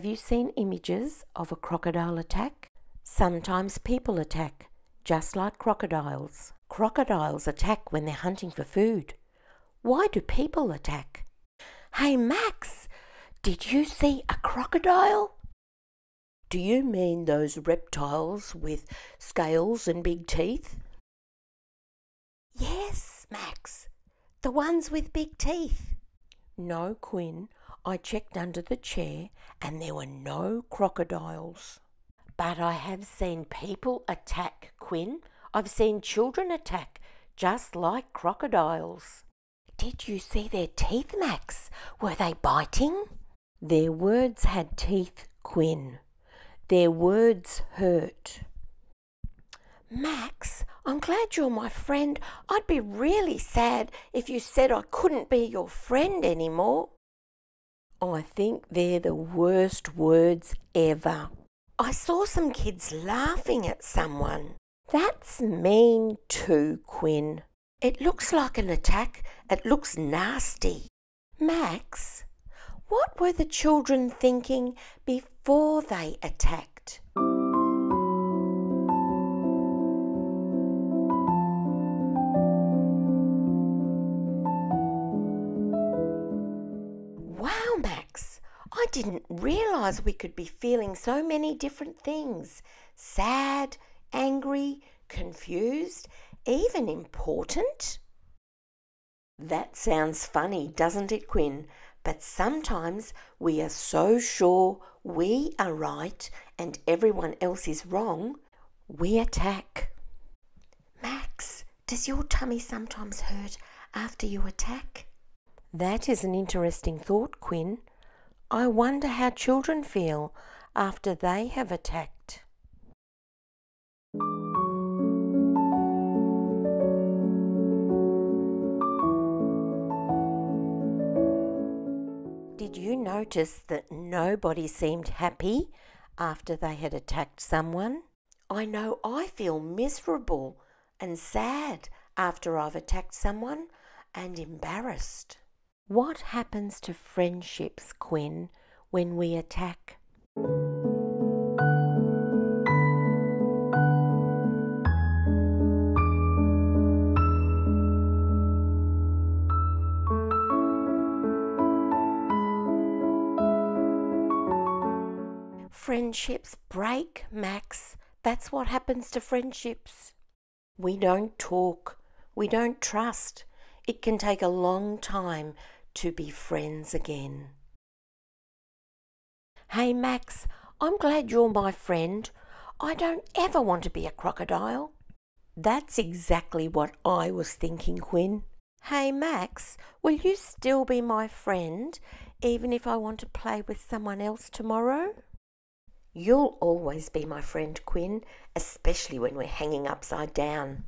Have you seen images of a crocodile attack? Sometimes people attack, just like crocodiles. Crocodiles attack when they're hunting for food. Why do people attack? Hey Max, did you see a crocodile? Do you mean those reptiles with scales and big teeth? Yes, Max, the ones with big teeth. No, Quinn, I checked under the chair and there were no crocodiles. But I have seen people attack, Quinn. I've seen children attack, just like crocodiles. Did you see their teeth, Max? Were they biting? Their words had teeth, Quinn. Their words hurt. Max, I'm glad you're my friend. I'd be really sad if you said I couldn't be your friend anymore. I think they're the worst words ever. I saw some kids laughing at someone. That's mean too, Quinn. It looks like an attack. It looks nasty. Max, what were the children thinking before they attacked? I didn't realise we could be feeling so many different things. Sad, angry, confused, even important. That sounds funny, doesn't it, Quinn? But sometimes we are so sure we are right and everyone else is wrong, we attack. Max, does your tummy sometimes hurt after you attack? That is an interesting thought, Quinn. I wonder how children feel after they have attacked. Did you notice that nobody seemed happy after they had attacked someone? I know I feel miserable and sad after I've attacked someone, and embarrassed. What happens to friendships, Quinn, when we attack? Friendships break, Max. That's what happens to friendships. We don't talk. We don't trust. It can take a long time to be friends again. Hey Max, I'm glad you're my friend. I don't ever want to be a crocodile. That's exactly what I was thinking, Quinn. Hey Max, will you still be my friend even if I want to play with someone else tomorrow? You'll always be my friend, Quinn, especially when we're hanging upside down.